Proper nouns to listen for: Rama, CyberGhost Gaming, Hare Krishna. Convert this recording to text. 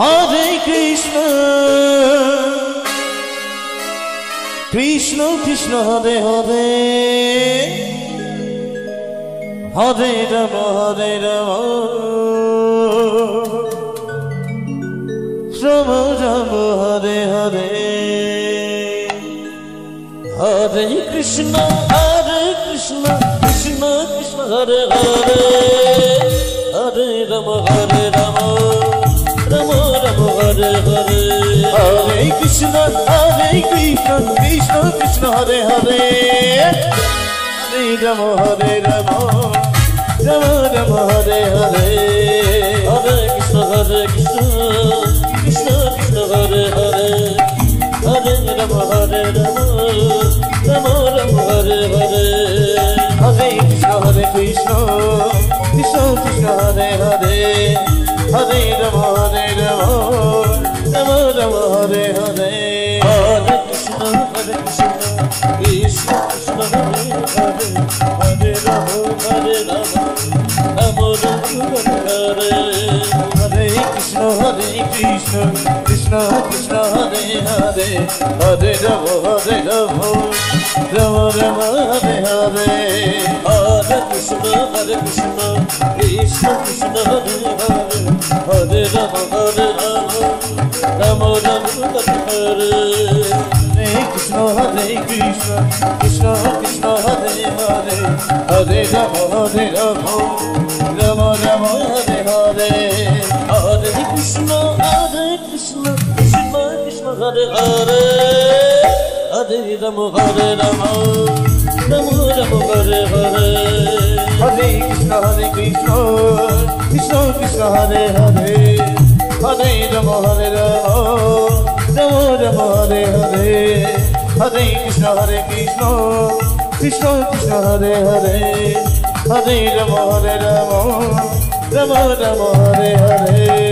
Hare Krishna, Krishna Krishna Hare Hare, Hare Rama Hare Rama, Rama Rama Hare Hare, Hare Krishna, Hare Krishna, Krishna Krishna Hare Hare, Hare Rama Hare Rama. Hare Krishna, Hare Krishna, Krishna Krishna Hare Hare, Hare Rama, Hare Rama, Rama Rama Hare Hare, Hare Krishna, Hare Krishna, Krishna Krishna Hare Hare, Hare Rama, Hare Rama, Rama Rama Hare Hare, Hare Krishna, Hare Krishna, Krishna Krishna Hare Hare. Hare Rama, Hare Rama, Rama Rama Hare Hare. Hare Krishna, Hare Krishna, Krishna Krishna Hare Hare. Hare Rama, Hare Rama, Rama Rama Hare Hare. Hare Krishna, Hare Krishna, Krishna Krishna Hare Hare. Hare Rama, Hare Rama, Rama Rama Hare Hare. Hare Krishna, Hare Krishna, Krishna Krishna Hare Hare. Hare Rama, Hare Rama, Rama Rama Hare Hare. Hare Krishna, Hare Krishna, Krishna Krishna Hare Hare. Hare Rama, Hare Rama, Rama Rama Hare Hare. Hare Krishna, Hare Krishna, Krishna Krishna Hare Hare. Hare Rama, Hare Rama, Rama Rama Hare Hare. Hare Krishna, Hare Krishna, Krishna Krishna Hare Hare. Hare Rama, Hare Rama, Rama Rama Hare Hare. Hare Krishna, Hare Krishna, Krishna Krishna Hare Hare. Hare Rama, Hare Rama, Rama Rama Hare Hare.